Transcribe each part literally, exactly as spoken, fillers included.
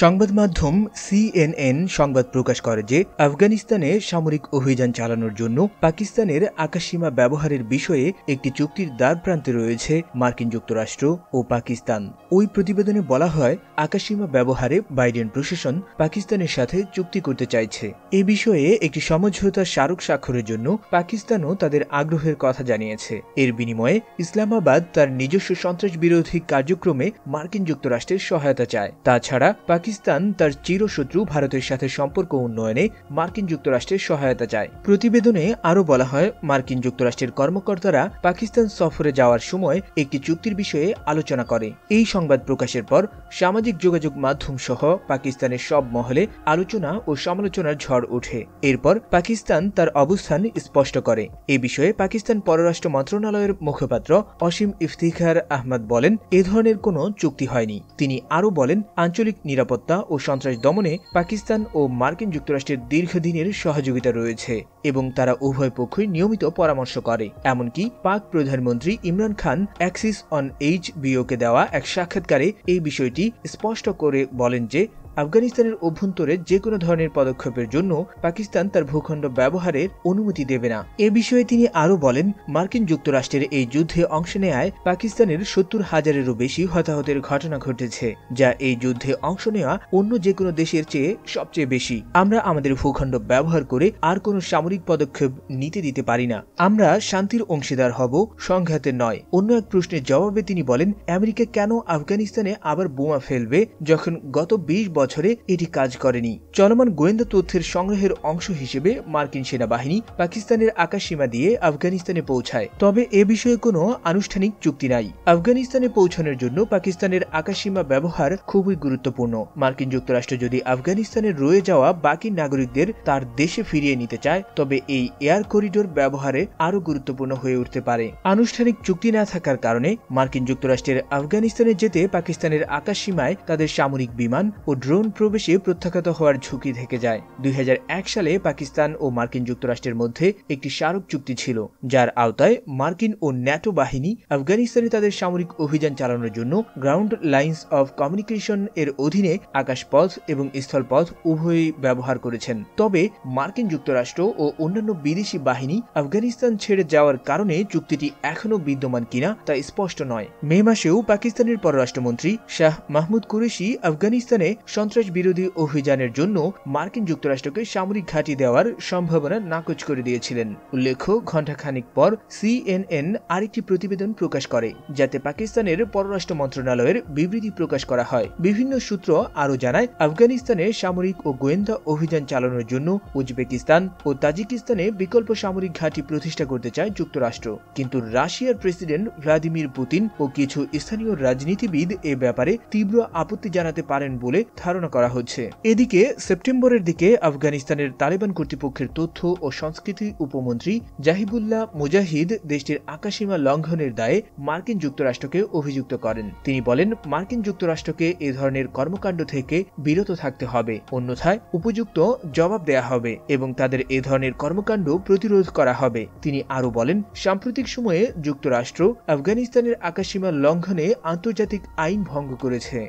সংবাদ মাধ্যম C N N সংবাদ প্রকাশ করে যে আফগানিস্তানে সামরিক অভিযান চালানোর জন্য পাকিস্তানের আকাশসীমা ব্যবহারের বিষয়ে একটি চুক্তির দাগ প্রান্তে রয়েছে মার্কিন যুক্তরাষ্ট্র ও পাকিস্তান। ওই প্রতিবেদনে বলা হয়, আকাশসীমা ব্যবহারে বাইডেন প্রশাসন পাকিস্তানের সাথে চুক্তি করতে চাইছে। এ বিষয়ে একটি সমঝোতা স্মারক স্বাক্ষরের জন্য পাকিস্তানও তাদের আগ্রহের কথা জানিয়েছে। এর বিনিময়ে ইসলামাবাদ তার নিজস্ব সন্ত্রাস বিরোধী কার্যক্রমে মার্কিন যুক্তরাষ্ট্রের সহায়তা চায়। তাছাড়া পাকিস্তান তার চিরশত্রু ভারতের সাথে সম্পর্ক উন্নয়নে মার্কিন যুক্তরাষ্ট্রের সহায়তা চায়। প্রতিবেদনে আরও বলা হয়, মার্কিন যুক্তরাষ্ট্রের কর্মকর্তারা পাকিস্তান সফরে যাওয়ার সময় একটি চুক্তির বিষয়ে আলোচনা করে। এই সংবাদ প্রকাশের পর সামাজিক যোগাযোগ মাধ্যম সহ পাকিস্তানের সব মহলে আলোচনা ও সমালোচনার ঝড় ওঠে। এরপর পাকিস্তান তার অবস্থান স্পষ্ট করে। এ বিষয়ে পাকিস্তান পররাষ্ট্র মন্ত্রণালয়ের মুখপাত্র অসীম ইফতিখার আহমদ বলেন, এ ধরনের কোনো চুক্তি হয়নি। তিনি আরও বলেন, আঞ্চলিক নিরাপত্তা ও সন্ত্রাস দমনে পাকিস্তান ও মার্কিন যুক্তরাষ্ট্রের দীর্ঘদিনের সহযোগিতা রয়েছে এবং তারা উভয় পক্ষই নিয়মিত পরামর্শ করে। এমনকি পাক প্রধানমন্ত্রী Imran Khan Axios on H বিওকে দেওয়া এক সাক্ষাৎকারে এই বিষয়টি স্পষ্ট করে বলেন যে আফগানিস্তানের অভ্যন্তরে যে কোনো ধরনের পদক্ষেপের জন্য পাকিস্তান তার ভূখণ্ড ব্যবহারের অনুমতি দেবে না। এ বিষয়ে তিনি আরও বলেন, মার্কিন যুক্তরাষ্ট্রের এই যুদ্ধে অংশ নেওয়ায় পাকিস্তানের সত্তর হাজারেরও বেশি হতাহতের ঘটনা ঘটেছে, যা এই যুদ্ধে অংশ নেওয়া অন্য যে কোনো দেশের চেয়ে সবচেয়ে বেশি। আমরা আমাদের ভূখণ্ড ব্যবহার করে আর কোনো সামরিক পদক্ষেপ নিতে দিতে পারি না। আমরা শান্তির অংশীদার হব, সংঘাতের নয়। অন্য এক প্রশ্নের জবাবে তিনি বলেন, আমেরিকা কেন আফগানিস্তানে আবার বোমা ফেলবে যখন গত বিশ বছর বছরে এটি কাজ করেনি। চলমান গোয়েন্দা তথ্যের সংগ্রহের অংশ হিসেবে মার্কিন সেনাবাহিনী পাকিস্তানের আকাশসীমা দিয়ে আফগানিস্তানে পৌঁছায়, তবে এ বিষয়ে কোনো আনুষ্ঠানিক চুক্তি নাই। আফগানিস্তানে পৌঁছানোর জন্য পাকিস্তানের আকাশসীমা ব্যবহার খুবই গুরুত্বপূর্ণ। মার্কিন যুক্তরাষ্ট্র যদি আফগানিস্তানের রয়ে যাওয়া বাকি নাগরিকদের তার দেশে ফিরিয়ে নিতে চায়, তবে এই এয়ার করিডোর ব্যবহারে আরও গুরুত্বপূর্ণ হয়ে উঠতে পারে। আনুষ্ঠানিক চুক্তি না থাকার কারণে মার্কিন যুক্তরাষ্ট্রের আফগানিস্তানে যেতে পাকিস্তানের আকাশসীমায় তাদের সামরিক বিমান ও ড্রোন প্রবেশে প্রত্যাখ্যাত হওয়ার ঝুঁকি থেকে যায়। দুই হাজার এক সালে পাকিস্তান ও মার্কিন যুক্তরাষ্ট্রের মধ্যে একটি স্মারক চুক্তি ছিল, যার আওতায় মার্কিন ও ন্যাটো বাহিনী আফগানিস্তানে তাদের সামরিক অভিযান চালানোর জন্য গ্রাউন্ড লাইন্স অফ কমিউনিকেশন এর অধীনে আকাশপথ এবং স্থলপথ উভয়ই ব্যবহার করেছেন। তবে মার্কিন যুক্তরাষ্ট্র ও অন্যান্য বিদেশি বাহিনী আফগানিস্তান ছেড়ে যাওয়ার কারণে চুক্তিটি এখনও বিদ্যমান কিনা তা স্পষ্ট নয়। মে মাসেও পাকিস্তানের পররাষ্ট্রমন্ত্রী শাহ মাহমুদ কুরেশি আফগানিস্তানে সন্ত্রাস বিরোধী অভিযানের জন্য মার্কিন যুক্তরাষ্ট্রকে সামরিক ঘাঁটি দেওয়ার সম্ভাবনা নাকচ করে দিয়েছিলেন। উল্লেখ্য, ঘণ্টাখানিক পর সি এন এন আরেকটি প্রতিবেদন প্রকাশ করে, যাতে পাকিস্তানের পররাষ্ট্র মন্ত্রণালয়ের বিবৃতি প্রকাশ করা হয়। বিভিন্ন সূত্র আরও জানায়, আফগানিস্তানে সামরিক ও গোয়েন্দা অভিযান চালানোর জন্য উজবেকিস্তান ও তাজিকিস্তানে বিকল্প সামরিক ঘাঁটি প্রতিষ্ঠা করতে চায় যুক্তরাষ্ট্র, কিন্তু রাশিয়ার প্রেসিডেন্ট ভ্লাদিমির পুতিন ও কিছু স্থানীয় রাজনীতিবিদ এ ব্যাপারে তীব্র আপত্তি জানাতে পারেন বলে ধারণা করা হচ্ছে। এদিকে সেপ্টেম্বরের দিকে আফগানিস্তানের তালেবান কর্তৃপক্ষের তথ্য ও সংস্কৃতি উপমন্ত্রী জাহিবুল্লাহ মুজাহিদ দেশটির আকাশসীমা লঙ্ঘনের দায়ে মার্কিন যুক্তরাষ্ট্রকে অভিযুক্ত করেন। তিনি বলেন, মার্কিন যুক্তরাষ্ট্রকে এ ধরনের কর্মকাণ্ড থেকে বিরত থাকতে হবে, অন্যথায় উপযুক্ত জবাব দেয়া হবে এবং তাদের এ ধরনের কর্মকাণ্ড প্রতিরোধ করা হবে। তিনি আরও বলেন, সাম্প্রতিক সময়ে যুক্তরাষ্ট্র আফগানিস্তানের আকাশসীমা লঙ্ঘনে আন্তর্জাতিক আইন ভঙ্গ করেছে।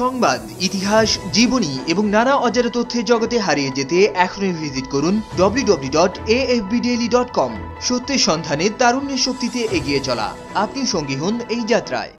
সংবাদ, ইতিহাস, জীবনী এবং নানা অজানা তথ্যের জগতে হারিয়ে যেতে এখনই ভিজিট করুন W W W dot A F B daily dot com. সত্যের সন্ধানে তারুণ্যের শক্তিতে এগিয়ে চলা। আপনি সঙ্গী হন এই যাত্রায়।